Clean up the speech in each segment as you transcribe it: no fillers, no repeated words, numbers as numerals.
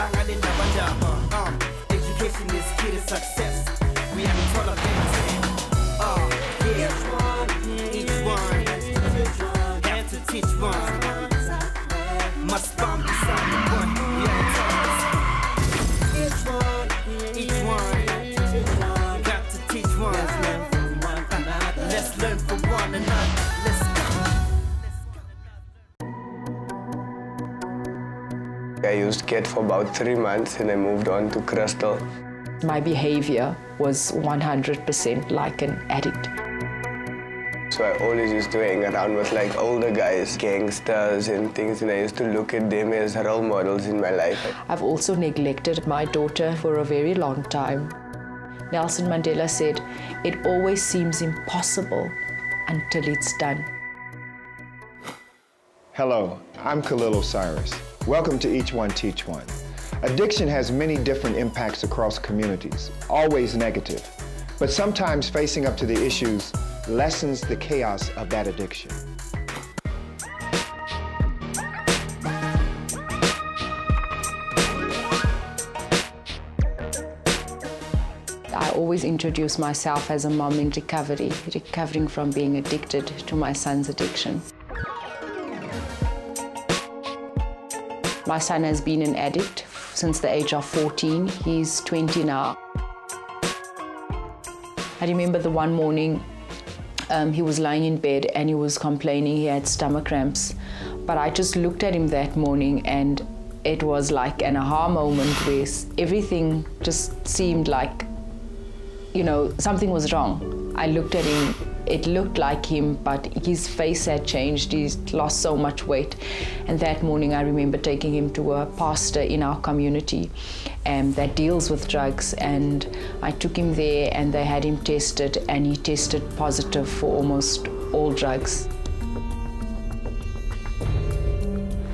Education is key to success. We have a ton of things in. Each one, have to teach one. Must bomb the side one. We have a ton of things. Each one, got to teach one. Let's learn from one another. Let's learn from one another. Let's I used CAT for about 3 months and I moved on to Crystal. My behavior was 100% like an addict. So I always used to hang around with like older guys, gangsters and things, and I used to look at them as role models in my life. I've also neglected my daughter for a very long time. Nelson Mandela said, "It always seems impossible until it's done." Hello, I'm Khalil Osiris. Welcome to Each One Teach One. Addiction has many different impacts across communities, always negative, but sometimes facing up to the issues lessens the chaos of that addiction. I always introduce myself as a mom in recovery, recovering from being addicted to my son's addiction. My son has been an addict since the age of 14. He's 20 now. I remember the one morning he was lying in bed and he was complaining he had stomach cramps. But I just looked at him that morning and it was like an aha moment where everything just seemed like, you know, something was wrong. I looked at him, it looked like him, but his face had changed, he's lost so much weight. And that morning I remember taking him to a pastor in our community that deals with drugs, and I took him there and they had him tested, and he tested positive for almost all drugs.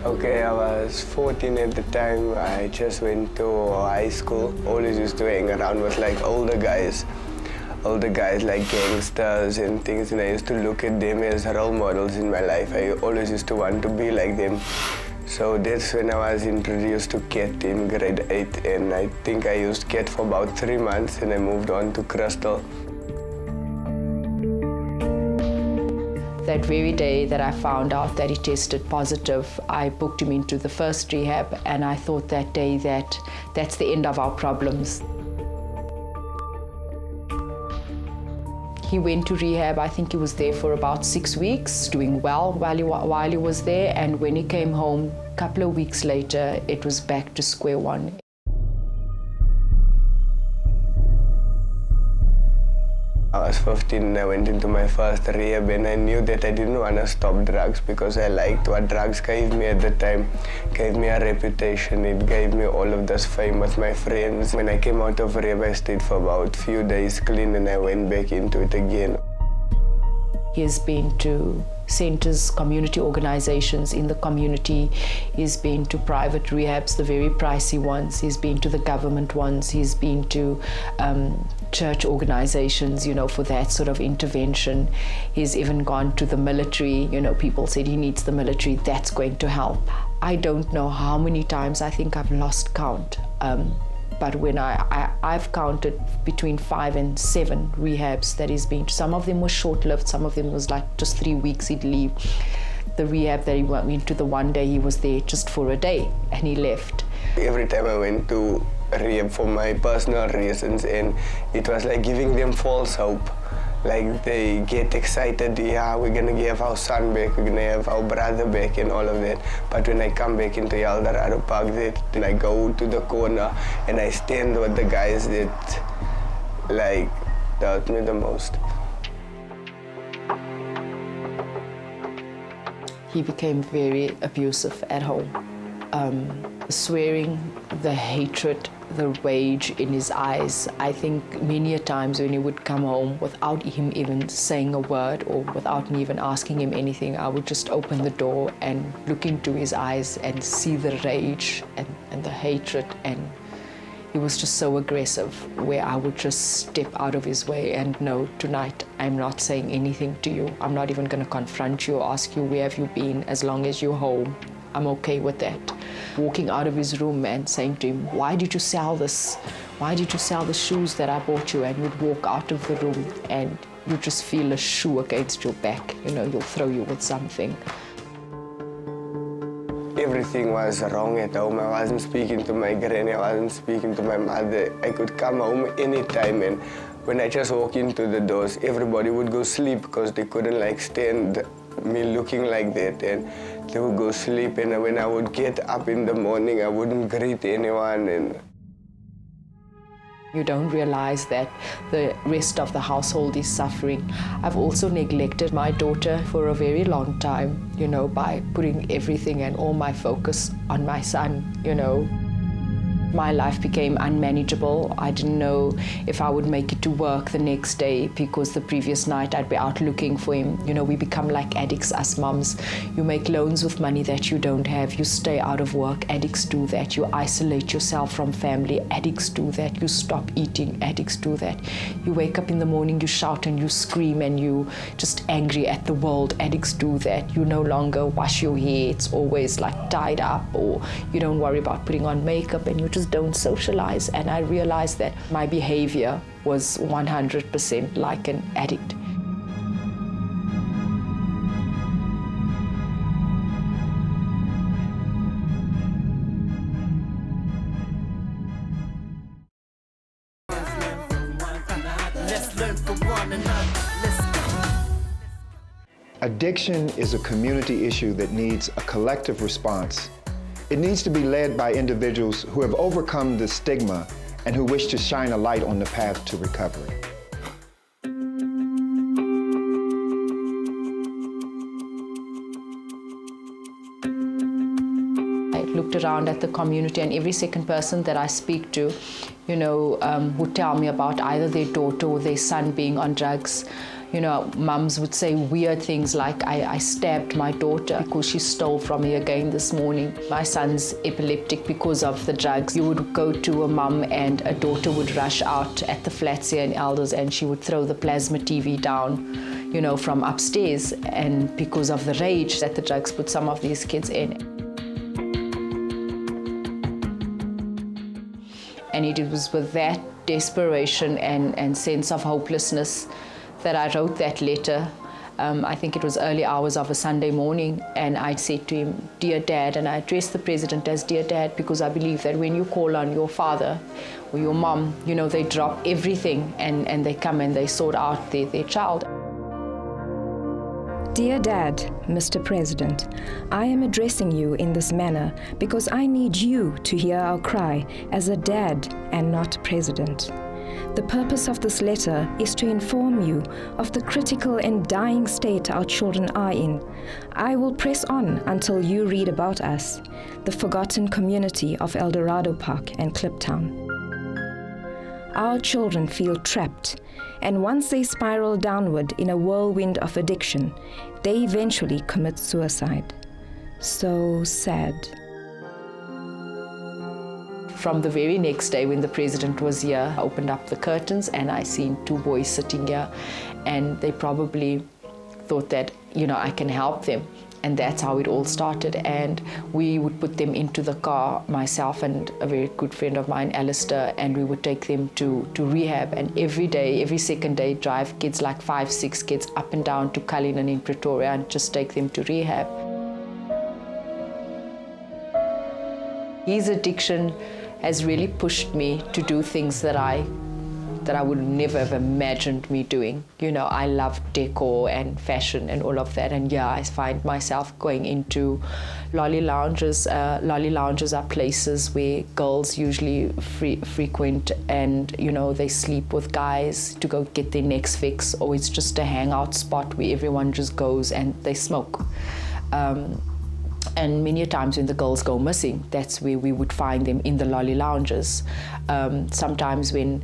Okay, I was 14 at the time. I just went to high school. Always used to hang around with like older guys like gangsters and things, and I used to look at them as role models in my life. I always used to want to be like them. So that's when I was introduced to CAT in grade 8, and I think I used CAT for about 3 months and I moved on to Crystal. That very day that I found out that he tested positive, I booked him into the first rehab, and I thought that day that that's the end of our problems. He went to rehab. I think he was there for about 6 weeks, doing well while he was there. And when he came home, a couple of weeks later, it was back to square one. I was 15 and I went into my first rehab, and I knew that I didn't want to stop drugs because I liked what drugs gave me at the time. It gave me a reputation, it gave me all of this fame with my friends. When I came out of rehab, I stayed for about a few days clean and I went back into it again. He's been to centers, community organizations in the community. He's been to private rehabs, the very pricey ones. He's been to the government ones. He's been to church organizations, you know, for that sort of intervention. He's even gone to the military. You know, people said he needs the military. That's going to help. I don't know how many times. I think I've lost count. But when I've counted between 5 and 7 rehabs that he's been to. Some of them were short-lived, some of them was like just 3 weeks he'd leave. The rehab that he went to, the one day he was there just for a day and he left. Every time I went to rehab for my personal reasons, and it was like giving them false hope. Like they get excited, yeah, we're gonna give our son back, we're gonna have our brother back and all of that. But when I come back into Yaldar Arupag, then I go to the corner and I stand with the guys that like doubt me the most. He became very abusive at home. Swearing, the hatred, the rage in his eyes. I think many a times when he would come home without him even saying a word or without me even asking him anything, I would just open the door and look into his eyes and see the rage and the hatred, and he was just so aggressive where I would just step out of his way and no, tonight I'm not saying anything to you. I'm not even going to confront you or ask you where have you been as long as you're home. I'm okay with that. walking out of his room and saying to him, why did you sell this? Why did you sell the shoes that I bought you? And you'd walk out of the room and you just feel a shoe against your back. You know, you'll throw you with something. Everything was wrong at home. I wasn't speaking to my granny, I wasn't speaking to my mother. I could come home anytime, and when I just walk into the doors, everybody would go sleep because they couldn't like stand me looking like that, and they would go sleep. And when I would get up in the morning, I wouldn't greet anyone. And you don't realize that the rest of the household is suffering. I've also neglected my daughter for a very long time, you know, by putting everything and all my focus on my son, you know. My life became unmanageable. I didn't know if I would make it to work the next day because the previous night I'd be out looking for him. You know, we become like addicts, us mums. You make loans with money that you don't have. You stay out of work. Addicts do that. You isolate yourself from family. Addicts do that. You stop eating. Addicts do that. You wake up in the morning, you shout and you scream and you just angry at the world. Addicts do that. You no longer wash your hair. It's always like tied up, or you don't worry about putting on makeup, and you just don't socialize. And I realized that my behavior was 100% like an addict. Addiction is a community issue that needs a collective response. It needs to be led by individuals who have overcome the stigma and who wish to shine a light on the path to recovery. I looked around at the community, and every second person that I speak to, you know, would tell me about either their daughter or their son being on drugs. You know, mums would say weird things like, I stabbed my daughter because she stole from me again this morning. My son's epileptic because of the drugs. You would go to a mum and a daughter would rush out at the flats here in Elders, and she would throw the plasma TV down, you know, from upstairs, and because of the rage that the drugs put some of these kids in. And it was with that desperation and sense of hopelessness that I wrote that letter. I think it was early hours of a Sunday morning, and I said to him, "Dear Dad," and I addressed the president as "Dear Dad" because I believe that when you call on your father or your mom, you know, they drop everything and they come and they sort out their child. Dear Dad, Mr. President, I am addressing you in this manner because I need you to hear our cry as a dad and not president. The purpose of this letter is to inform you of the critical and dying state our children are in. I will press on until you read about us, the forgotten community of El Dorado Park and Cliptown. Our children feel trapped, and once they spiral downward in a whirlwind of addiction, they eventually commit suicide. So sad. From the very next day when the president was here, I opened up the curtains and I seen two boys sitting here, and they probably thought that, you know, I can help them. And that's how it all started. And we would put them into the car, myself and a very good friend of mine, Alistair, and we would take them to rehab. And every day, every second day, drive kids, like 5, 6 kids, up and down to Cullinan in Pretoria and just take them to rehab. His addiction has really pushed me to do things that I would never have imagined me doing. You know, I love decor and fashion and all of that, and yeah, I find myself going into lolly lounges. Lolly lounges are places where girls usually frequent, and, you know, they sleep with guys to go get their next fix, or it's just a hangout spot where everyone just goes and they smoke. And many a times when the girls go missing, that's where we would find them, in the lolly lounges. Sometimes when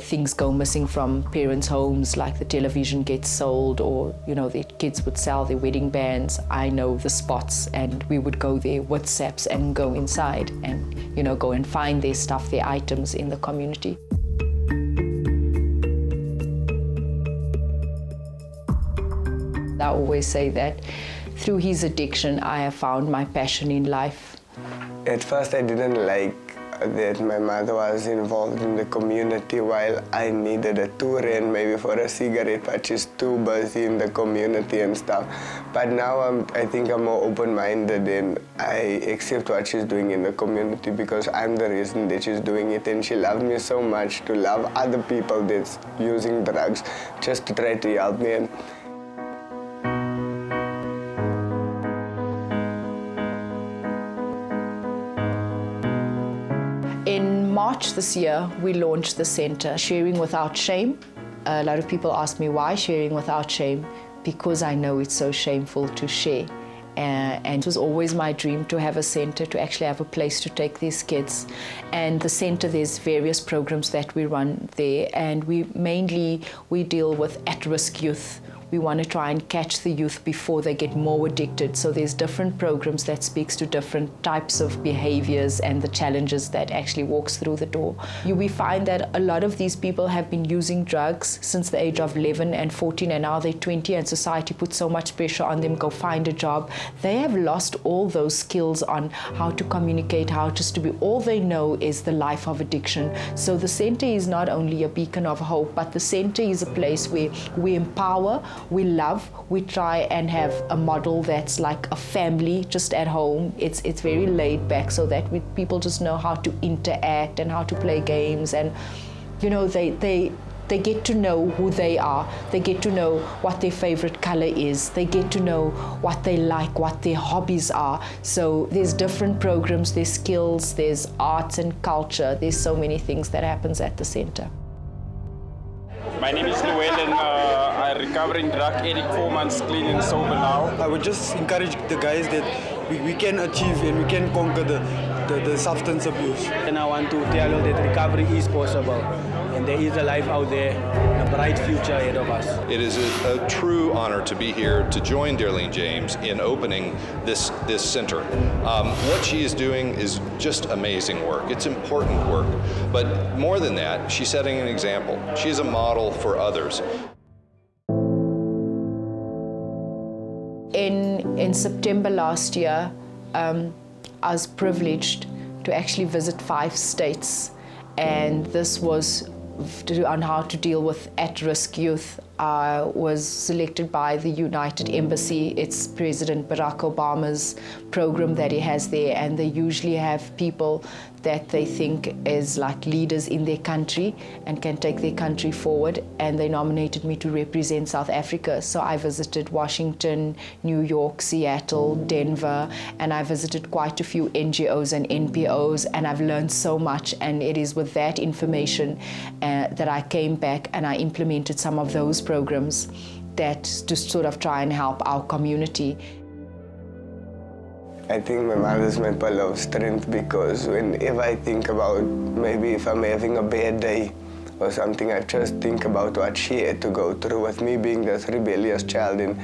things go missing from parents' homes, like the television gets sold, or, you know, the kids would sell their wedding bands, I know the spots, and we would go there with SAPS and go inside and, you know, go and find their stuff, their items in the community. I always say that through his addiction, I have found my passion in life. At first, I didn't like that my mother was involved in the community while I needed a 2 rand maybe for a cigarette, but she's too busy in the community and stuff. But now I think I'm more open-minded and I accept what she's doing in the community because I'm the reason that she's doing it, and she loved me so much to love other people that's using drugs just to try to help me. March this year, we launched the center, Sharing Without Shame. A lot of people ask me why Sharing Without Shame, because I know it's so shameful to share. And it was always my dream to have a center, to actually have a place to take these kids. And the center, there's various programs that we run there, and we mainly deal with at-risk youth. We want to try and catch the youth before they get more addicted. So there's different programs that speaks to different types of behaviors and the challenges that actually walks through the door. We find that a lot of these people have been using drugs since the age of 11 and 14, and now they're 20, and society puts so much pressure on them, go find a job. They have lost all those skills on how to communicate, how just to be. All they know is the life of addiction. So the center is not only a beacon of hope, but the center is a place where we empower, we love, we try and have a model that's like a family just at home. It's very laid back so that people just know how to interact and how to play games, and you know they get to know who they are, they get to know what their favorite color is, they get to know what they like, what their hobbies are. So there's different programs, there's skills, there's arts and culture, there's so many things that happens at the center. My name is Llewellyn. I'm recovering drug addict, 4 months clean and sober now. I would just encourage the guys that we can achieve and we can conquer the substance abuse. And I want to tell you that recovery is possible and there is a life out there, a bright future ahead of us. It is a true honor to be here to join Dereleen James in opening this center. What she is doing is just amazing work. It's important work. But more than that, she's setting an example. She is a model for others. In September last year, I was privileged to actually visit 5 states, and this was on how to deal with at-risk youth. I was selected by the United Embassy. It's President Barack Obama's program that he has there, and they usually have people that they think is like leaders in their country and can take their country forward, and they nominated me to represent South Africa. So I visited Washington, New York, Seattle, Denver, and I visited quite a few NGOs and NPOs, and I've learned so much, and it is with that information that I came back and I implemented some of those programs that just sort of try and help our community. I think my mother is my pillar of strength, because whenever I think about maybe if I'm having a bad day or something, I just think about what she had to go through with me being this rebellious child and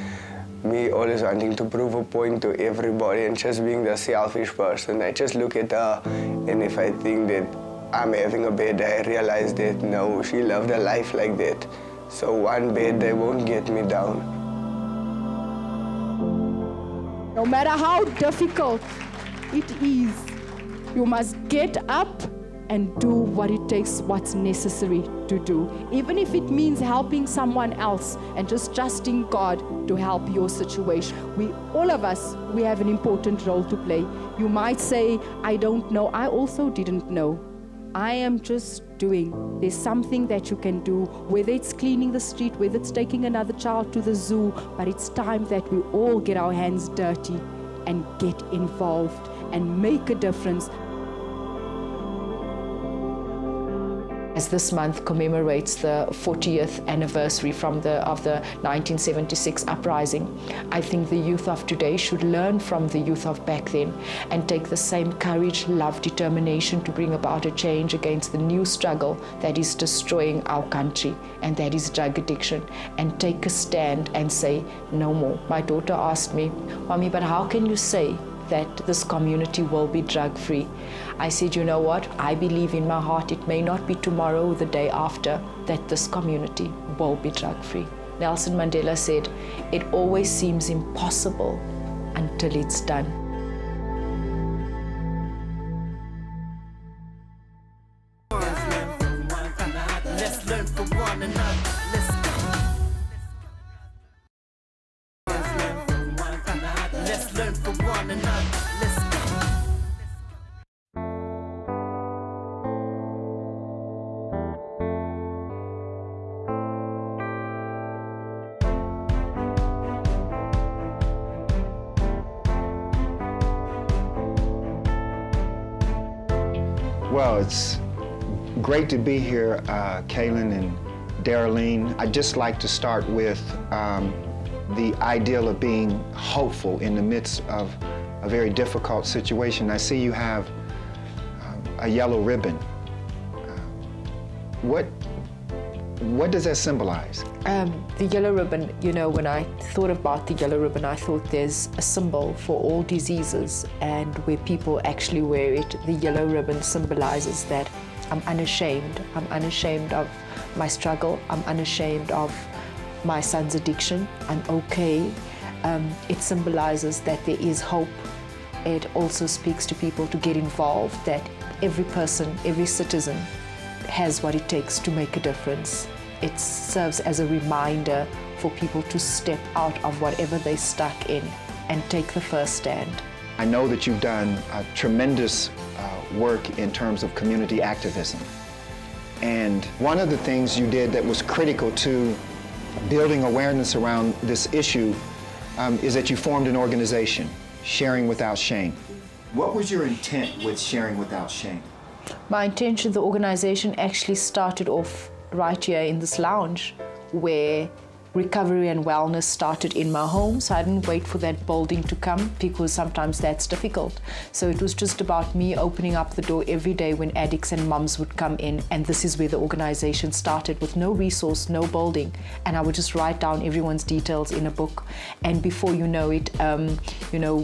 me always wanting to prove a point to everybody and just being the selfish person. I just look at her, and if I think that I'm having a bad day, I realize that no, she loved a life like that. So one bad day won't get me down. No matter how difficult it is, you must get up and do what it takes, what's necessary to do. Even if it means helping someone else and just trusting God to help your situation. All of us, we have an important role to play. You might say, I don't know. I also didn't know. I am just doing. There's something that you can do, whether it's cleaning the street, whether it's taking another child to the zoo, but it's time that we all get our hands dirty and get involved and make a difference. As this month commemorates the 40th anniversary of the 1976 uprising, I think the youth of today should learn from the youth of back then and take the same courage, love, determination to bring about a change against the new struggle that is destroying our country, and that is drug addiction, and take a stand and say no more. My daughter asked me, Mommy, but how can you say that this community will be drug-free? I said, you know what? I believe in my heart, it may not be tomorrow or the day after, that this community will be drug-free. Nelson Mandela said, it always seems impossible until it's done. Let's learn from one another. Let's go. Well, it's great to be here, Kaylin and Dereleen. I'd just like to start with the ideal of being hopeful in the midst of a very difficult situation. I see you have a yellow ribbon. What does that symbolize? The yellow ribbon, you know, when I thought about the yellow ribbon, I thought there's a symbol for all diseases, and where people actually wear it, the yellow ribbon symbolizes that I'm unashamed. I'm unashamed of my struggle. I'm unashamed of my son's addiction. I'm okay. It symbolizes that there is hope. It also speaks to people to get involved, that every person, every citizen, has what it takes to make a difference. It serves as a reminder for people to step out of whatever they're stuck in and take the first stand. I know that you've done tremendous work in terms of community activism. And one of the things you did that was critical to building awareness around this issue is that you formed an organization, Sharing Without Shame. What was your intent with Sharing Without Shame? My intention, the organization actually started off right here in this lounge where recovery and wellness started in my home, so I didn't wait for that building to come because sometimes that's difficult. So it was just about me opening up the door every day when addicts and mums would come in, and this is where the organization started with no resource, no building, and I would just write down everyone's details in a book, and before you know it, you know,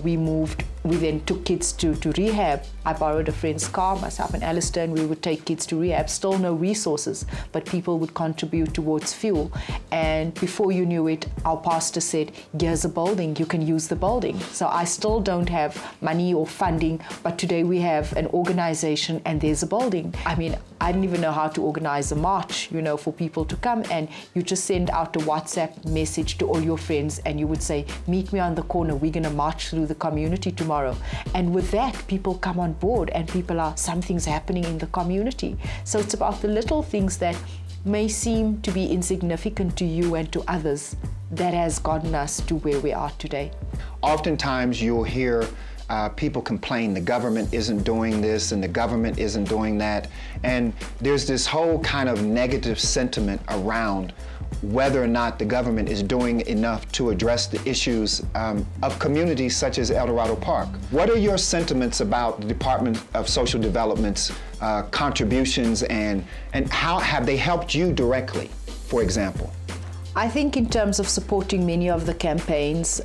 we then took kids to rehab. I borrowed a friend's car, myself and Alistair, and we would take kids to rehab. Still no resources, but people would contribute towards fuel. And before you knew it, our pastor said, here's a building, you can use the building. So I still don't have money or funding, but today we have an organization and there's a building. I mean, I didn't even know how to organize a march, you know, for people to come, and you just send out a WhatsApp message to all your friends and you would say, meet me on the corner, we're gonna march through the community tomorrow. And with that, people come on board and people are, something's happening in the community. So it's about the little things that may seem to be insignificant to you and to others that has gotten us to where we are today. Oftentimes you'll hear people complain the government isn't doing this and the government isn't doing that. And there's this whole kind of negative sentiment around whether or not the government is doing enough to address the issues of communities such as El Dorado Park. What are your sentiments about the Department of Social Development's contributions, and how have they helped you directly, for example? I think in terms of supporting many of the campaigns,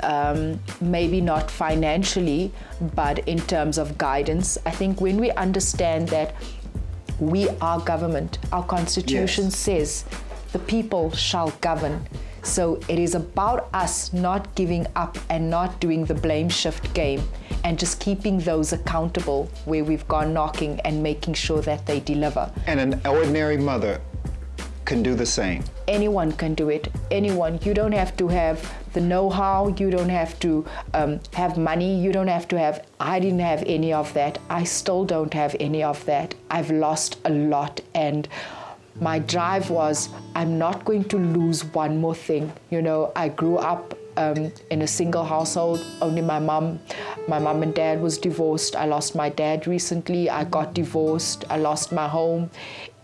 maybe not financially, but in terms of guidance, I think when we understand that we are government, our Constitution yes. says, the people shall govern. So it is about us not giving up and not doing the blame shift game and just keeping those accountable where we've gone knocking and making sure that they deliver. And an ordinary mother can do the same. Anyone can do it. Anyone. You don't have to have the know-how. You don't have to have money. You don't have to have... I didn't have any of that. I still don't have any of that. I've lost a lot, and my drive was, I'm not going to lose one more thing. You know, I grew up in a single household, only my mom and dad was divorced. I lost my dad recently, I got divorced, I lost my home,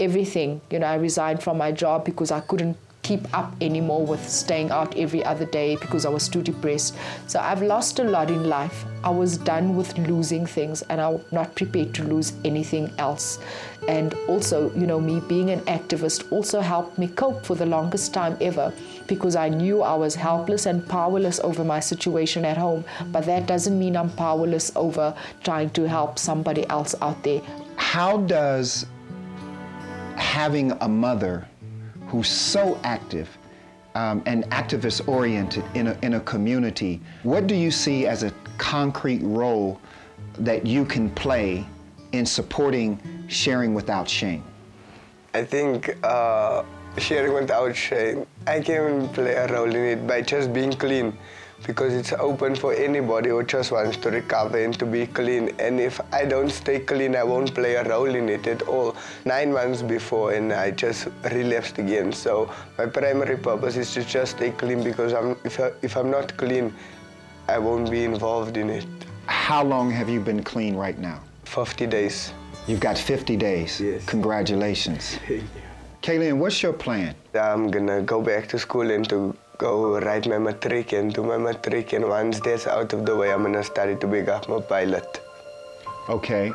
everything. You know, I resigned from my job because I couldn't keep up anymore with staying out every other day because I was too depressed. So I've lost a lot in life. I was done with losing things, and I'm not prepared to lose anything else. And also, you know, me being an activist also helped me cope for the longest time ever, because I knew I was helpless and powerless over my situation at home. But that doesn't mean I'm powerless over trying to help somebody else out there. How does having a mother who's so active and activist-oriented in a community, what do you see as a concrete role that you can play in supporting Sharing Without Shame? I think Sharing Without Shame, I can play a role in it by just being clean. because it's open for anybody who just wants to recover and to be clean. And if I don't stay clean, I won't play a role in it at all. 9 months before, and I just relapsed again. So my primary purpose is to just stay clean, because if I'm not clean, I won't be involved in it. How long have you been clean right now? 50 days. You've got 50 days. Yes. Congratulations. Thank you. Khalil, what's your plan? I'm gonna go back to school and to go write my matric and do my matric, and once that's out of the way, I'm gonna study to become a pilot. Okay,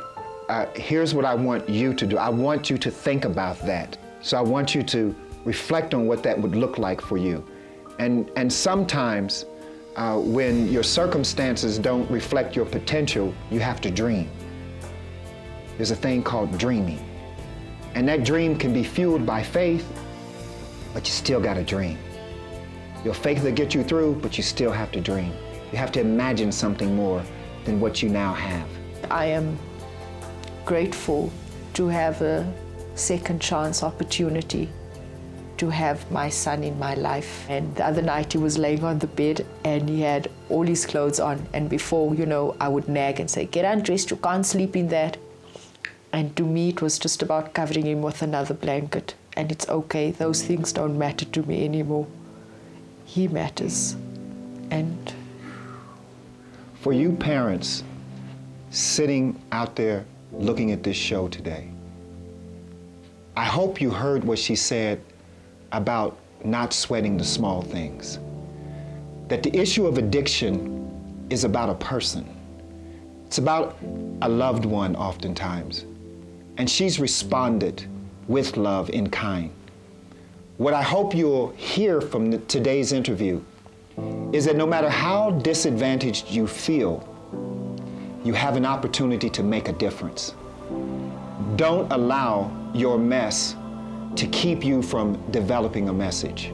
here's what I want you to do. I want you to think about that. So I want you to reflect on what that would look like for you. And sometimes when your circumstances don't reflect your potential, you have to dream. There's a thing called dreaming. And that dream can be fueled by faith, but you still got to dream. Your faith will get you through, but you still have to dream. You have to imagine something more than what you now have. I am grateful to have a second chance opportunity to have my son in my life. And the other night he was laying on the bed and he had all his clothes on. And before, you know, I would nag and say, get undressed, you can't sleep in that. And to me, it was just about covering him with another blanket. And it's okay, those things don't matter to me anymore. He matters. And for you parents sitting out there looking at this show today, I hope you heard what she said about not sweating the small things. That the issue of addiction is about a person. It's about a loved one oftentimes. And she's responded with love in kind. What I hope you'll hear from today's interview is that no matter how disadvantaged you feel, you have an opportunity to make a difference. Don't allow your mess to keep you from developing a message.